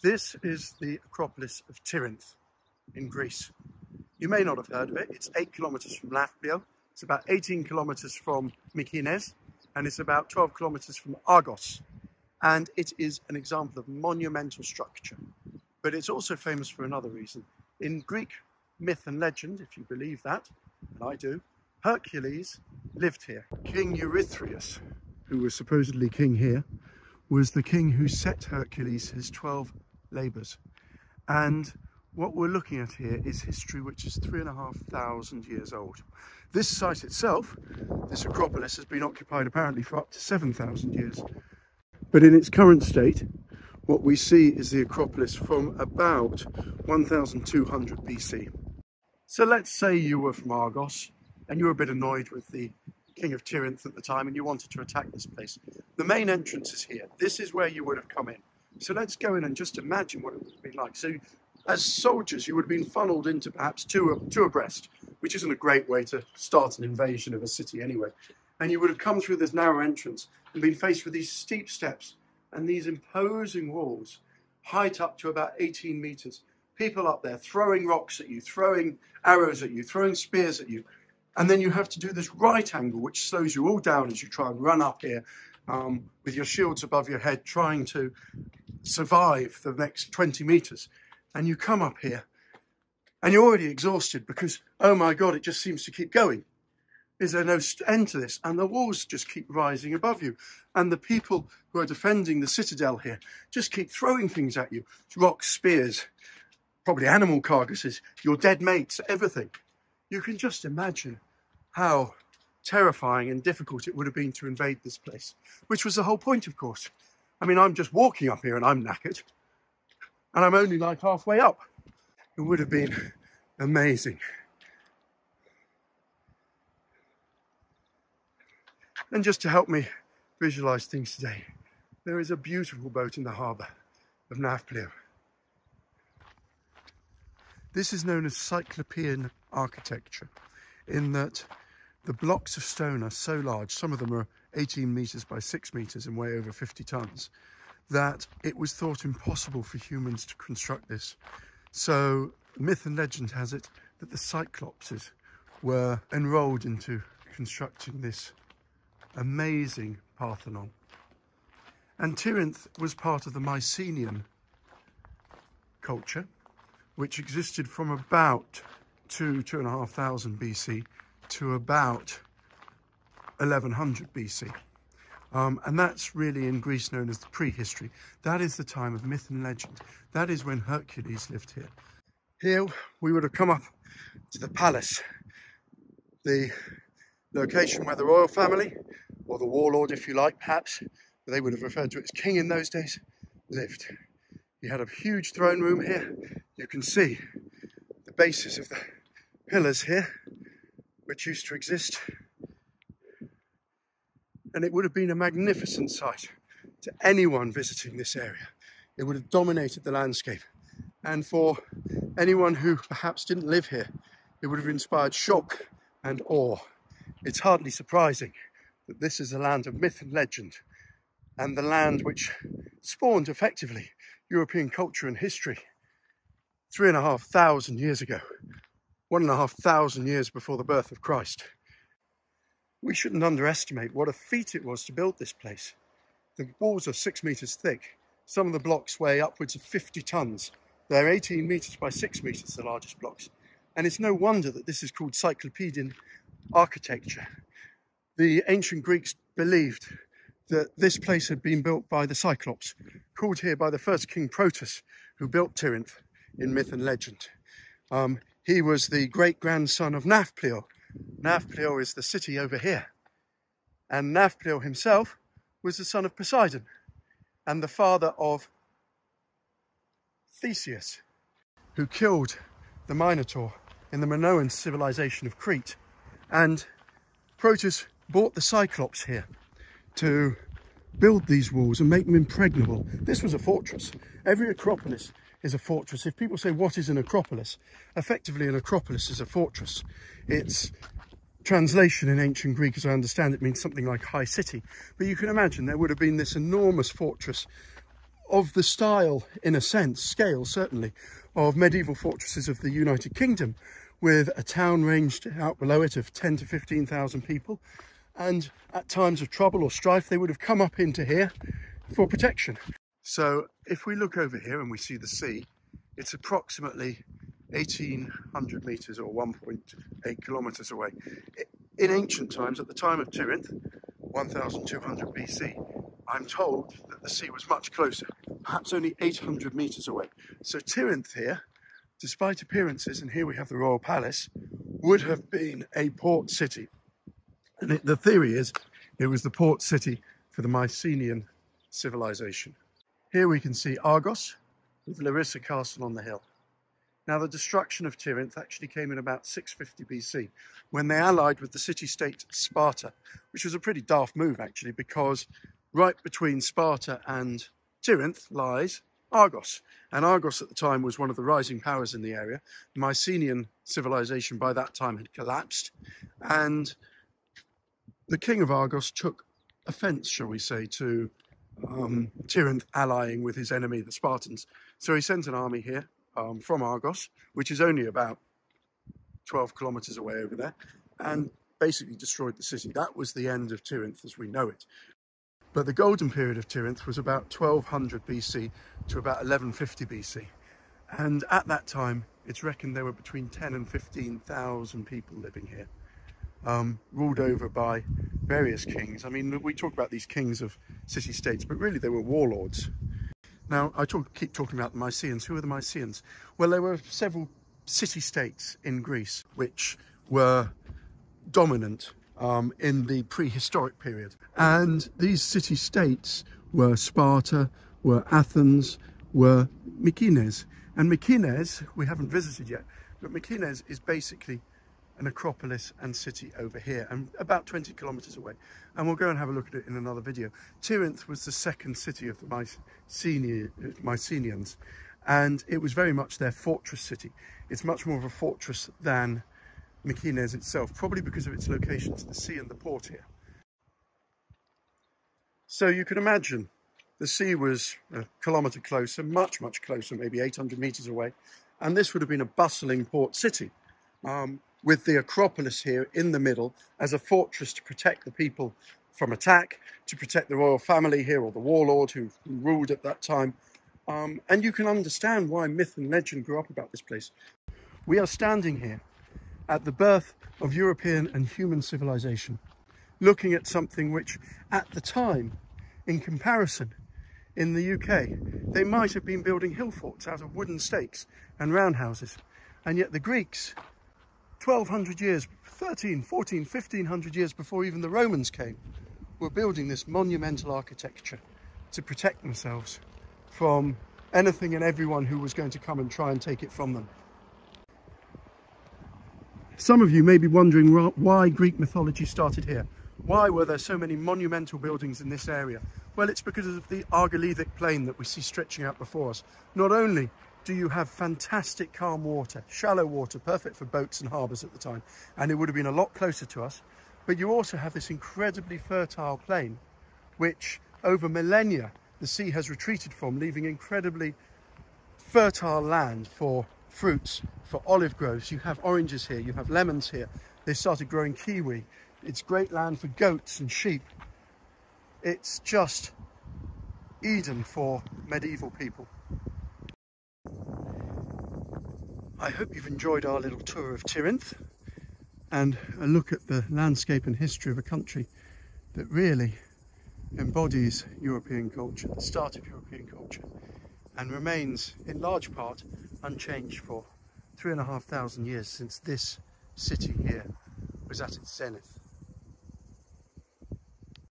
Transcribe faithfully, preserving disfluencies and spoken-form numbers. This is the Acropolis of Tiryns in Greece. You may not have heard of it. It's eight kilometers from Nafplio. It's about eighteen kilometers from Mykines, and it's about twelve kilometers from Argos. And it is an example of monumental structure. But it's also famous for another reason. In Greek myth and legend, if you believe that, and I do, Hercules lived here. King Eurystheus, who was supposedly king here, was the king who set Hercules his twelve labours. And what we're looking at here is history which is three and a half thousand years old. This site itself, this Acropolis, has been occupied apparently for up to seven thousand years. But in its current state, what we see is the Acropolis from about one thousand two hundred B C. So let's say you were from Argos and you were a bit annoyed with the king of Tiryns at the time and you wanted to attack this place. The main entrance is here. This is where you would have come in. So let's go in and just imagine what it would have been like. So as soldiers, you would have been funneled into perhaps two, two abreast, which isn't a great way to start an invasion of a city anyway. And you would have come through this narrow entrance and been faced with these steep steps and these imposing walls, height up to about eighteen metres. People up there throwing rocks at you, throwing arrows at you, throwing spears at you. And then you have to do this right angle, which slows you all down as you try and run up here um, with your shields above your head, trying to survive the next twenty metres. And you come up here and you're already exhausted because, oh my God, it just seems to keep going. Is there no end to this? And the walls just keep rising above you. And the people who are defending the citadel here just keep throwing things at you. Rocks, spears, probably animal carcasses, your dead mates, everything. You can just imagine how terrifying and difficult it would have been to invade this place, which was the whole point, of course. I mean, I'm just walking up here and I'm knackered. And I'm only like halfway up. It would have been amazing. And just to help me visualise things today, there is a beautiful boat in the harbour of Nafplio. This is known as Cyclopean architecture, in that the blocks of stone are so large, some of them are eighteen metres by six metres and weigh over fifty tonnes, that it was thought impossible for humans to construct this. So myth and legend has it that the Cyclopses were enrolled into constructing this amazing Parthenon. And Tiryns was part of the Mycenaean culture, which existed from about two, two and a half thousand B C to about eleven hundred B C. Um, and that's really in Greece known as the prehistory. That is the time of myth and legend. That is when Hercules lived here. Here we would have come up to the palace, the location where the royal family, or the warlord if you like perhaps, but they would have referred to it as king in those days, lived. You had a huge throne room here. You can see the bases of the pillars here, which used to exist. And it would have been a magnificent sight to anyone visiting this area. It would have dominated the landscape. And for anyone who perhaps didn't live here, it would have inspired shock and awe. It's hardly surprising that this is a land of myth and legend, and the land which spawned effectively European culture and history three and a half thousand years ago, one and a half thousand years before the birth of Christ. We shouldn't underestimate what a feat it was to build this place. The walls are six metres thick. Some of the blocks weigh upwards of fifty tonnes. They're eighteen metres by six metres, the largest blocks. And it's no wonder that this is called Cyclopean architecture. The ancient Greeks believed that this place had been built by the Cyclops, called here by the first king Proteus, who built Tiryns in myth and legend. Um, he was the great-grandson of Nafplio. Nafplio is the city over here. And Nafplio himself was the son of Poseidon and the father of Theseus, who killed the Minotaur in the Minoan civilization of Crete. And Proteus brought the Cyclops here to build these walls and make them impregnable. This was a fortress. Every Acropolis is a fortress. If people say, what is an Acropolis? Effectively, an Acropolis is a fortress. Its translation in ancient Greek, as I understand it, means something like high city. But you can imagine there would have been this enormous fortress of the style, in a sense, scale certainly, of medieval fortresses of the United Kingdom, with a town ranged out below it of ten to fifteen thousand people. And at times of trouble or strife, they would have come up into here for protection. So if we look over here and we see the sea, it's approximately eighteen hundred meters or one point eight kilometers away. In ancient times, at the time of Tiryns, one thousand two hundred B C, I'm told that the sea was much closer, perhaps only eight hundred meters away. So Tiryns here, despite appearances, and here we have the royal palace, would have been a port city. And it, the theory is it was the port city for the Mycenaean civilization. Here we can see Argos with Larissa castle on the hill. Now, the destruction of Tiryns actually came in about six fifty B C, when they allied with the city-state Sparta, which was a pretty daft move, actually, because right between Sparta and Tiryns lies Argos. And Argos at the time was one of the rising powers in the area. The Mycenaean civilization by that time had collapsed, and the king of Argos took offence, shall we say, to um, Tiryns allying with his enemy, the Spartans. So he sends an army here, Um, from Argos, which is only about twelve kilometers away over there, and basically destroyed the city. That was the end of Tiryns as we know it. But the golden period of Tiryns was about twelve hundred B C to about eleven fifty B C, and at that time it's reckoned there were between ten and fifteen thousand people living here, um, ruled over by various kings. I mean, we talk about these kings of city-states, but really they were warlords. Now, I talk, keep talking about the Mycenaeans. Who are the Mycenaeans? Well, there were several city-states in Greece which were dominant um, in the prehistoric period. And these city-states were Sparta, were Athens, were Mykines. And Mykines, we haven't visited yet, but Mykines is basically an acropolis and city over here, and about twenty kilometers away. And we'll go and have a look at it in another video. Tiryns was the second city of the Mycenaeans, and it was very much their fortress city. It's much more of a fortress than Mykines itself, probably because of its location to the sea and the port here. So you can imagine the sea was a kilometer closer, much, much closer, maybe eight hundred meters away. And this would have been a bustling port city, Um, with the Acropolis here in the middle as a fortress to protect the people from attack, to protect the royal family here, or the warlord who ruled at that time. Um, and you can understand why myth and legend grew up about this place. We are standing here at the birth of European and human civilization, looking at something which at the time, in comparison, in the U K, they might have been building hill forts out of wooden stakes and roundhouses. And yet the Greeks, twelve hundred years, thirteen, fourteen, fifteen hundred years before even the Romans came, were building this monumental architecture to protect themselves from anything and everyone who was going to come and try and take it from them. Some of you may be wondering why Greek mythology started here. Why were there so many monumental buildings in this area? Well, it's because of the Argolidic plain that we see stretching out before us. Not only do you have fantastic calm water, shallow water, perfect for boats and harbours at the time, and it would have been a lot closer to us, but you also have this incredibly fertile plain, which over millennia the sea has retreated from, leaving incredibly fertile land for fruits, for olive groves. You have oranges here, you have lemons here. They started growing kiwi. It's great land for goats and sheep. It's just Eden for medieval people. I hope you've enjoyed our little tour of Tiryns and a look at the landscape and history of a country that really embodies European culture, the start of European culture, and remains in large part unchanged for three and a half thousand years since this city here was at its zenith.